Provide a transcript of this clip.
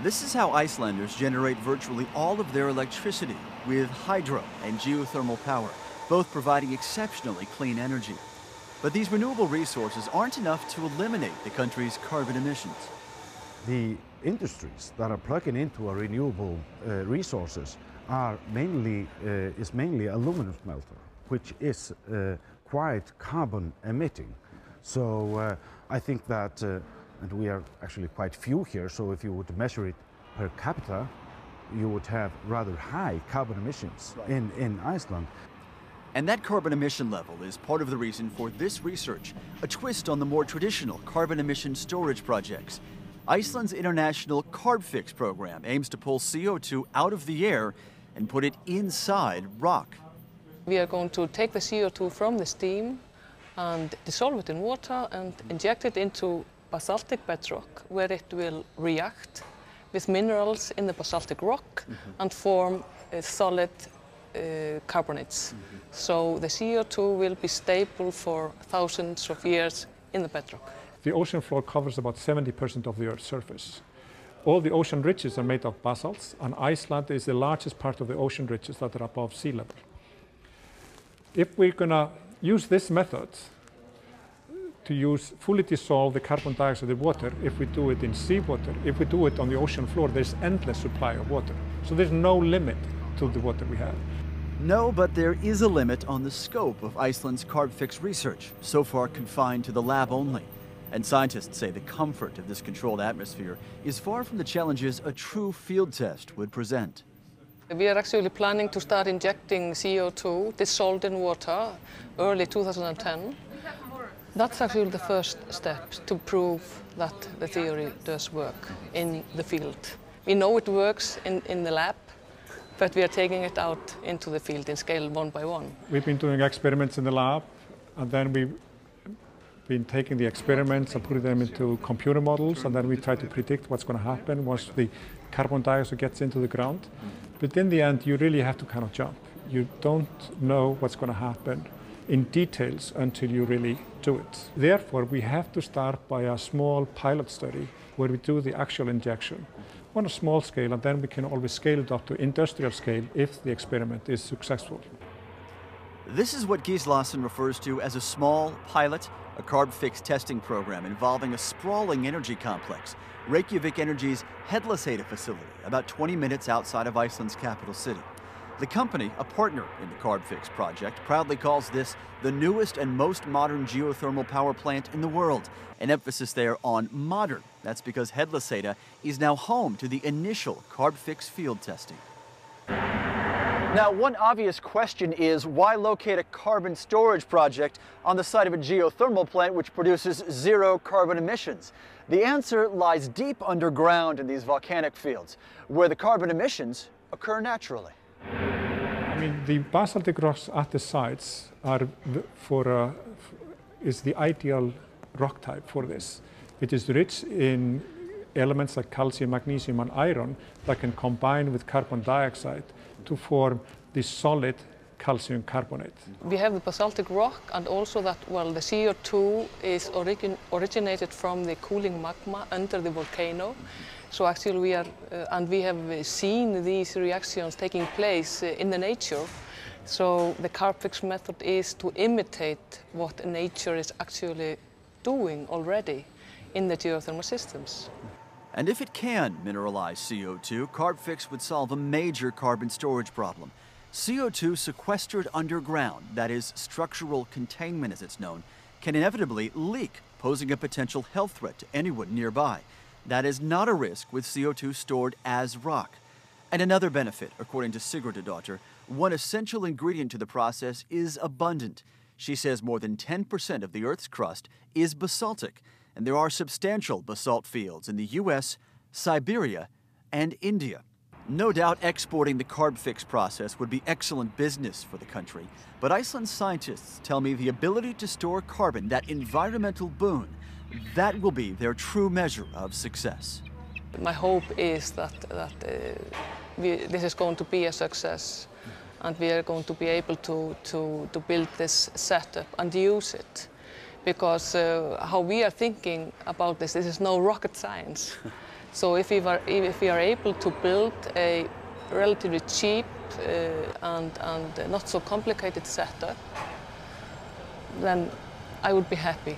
This is how Icelanders generate virtually all of their electricity, with hydro and geothermal power, both providing exceptionally clean energy. But these renewable resources aren't enough to eliminate the country's carbon emissions. The industries that are plugging into our renewable resources are mainly aluminum smelter, which is quite carbon emitting. So I think that, and we are actually quite few here, so if you would measure it per capita, you would have rather high carbon emissions in Iceland. And that carbon emission level is part of the reason for this research, a twist on the more traditional carbon emission storage projects. Iceland's international CarbFix program aims to pull CO2 out of the air and put it inside rock. We are going to take the CO2 from the steam and dissolve it in water and inject it into basaltic bedrock, where it will react with minerals in the basaltic rock and form solid carbonates. So the CO2 will be stable for thousands of years in the bedrock. The ocean floor covers about 70% of the Earth's surface. All the ocean ridges are made of basalts, and Iceland is the largest part of the ocean ridges that are above sea level. If we're going to use this method to fully dissolve the carbon dioxide in water, if we do it in seawater, if we do it on the ocean floor, there's endless supply of water. So there's no limit to the water we have. No, but there is a limit on the scope of Iceland's CarbFix research, so far confined to the lab only. And scientists say the comfort of this controlled atmosphere is far from the challenges a true field test would present. We are actually planning to start injecting CO2 dissolved in water early 2010. That's actually the first step to prove that the theory does work in the field. We know it works in the lab, but we are taking it out into the field in scale one by one. We've been doing experiments in the lab, and then we've been taking the experiments and putting them into computer models, and then we try to predict what's going to happen once the carbon dioxide gets into the ground. But in the end, you really have to kind of jump. You don't know what's going to happen in details until you really do it. Therefore, we have to start by a small pilot study where we do the actual injection on a small scale, and then we can always scale it up to industrial scale if the experiment is successful. This is what Gislason refers to as a small pilot, a CarbFix testing program involving a sprawling energy complex, Reykjavik Energy's Hellisheiði facility, about 20 minutes outside of Iceland's capital city. The company, a partner in the CarbFix project, proudly calls this the newest and most modern geothermal power plant in the world, an emphasis there on modern. That's because Hellisheiði is now home to the initial CarbFix field testing. Now, one obvious question is, why locate a carbon storage project on the site of a geothermal plant which produces zero carbon emissions? The answer lies deep underground in these volcanic fields, where the carbon emissions occur naturally. I mean, the basaltic rocks at the sites are is the ideal rock type for this. It is rich in elements like calcium, magnesium, and iron that can combine with carbon dioxide to form this solid calcium carbonate. We have the basaltic rock, and also that, well, the CO2 is originated from the cooling magma under the volcano. So actually we are, and we have seen these reactions taking place in the nature. So the CarbFix method is to imitate what nature is actually doing already in the geothermal systems. And if it can mineralize CO2, CarbFix would solve a major carbon storage problem. CO2 sequestered underground, that is, structural containment as it's known, can inevitably leak, posing a potential health threat to anyone nearby. That is not a risk with CO2 stored as rock. And another benefit, according to Sigurðardóttir, one essential ingredient to the process is abundant. She says more than 10% of the Earth's crust is basaltic, and there are substantial basalt fields in the US, Siberia, and India. No doubt exporting the CarbFix process would be excellent business for the country, but Iceland's scientists tell me the ability to store carbon, that environmental boon, that will be their true measure of success. My hope is that this is going to be a success, and we are going to be able to build this setup and use it. Because how we are thinking about this is no rocket science. So if we are able to build a relatively cheap and not so complicated setup, then I would be happy.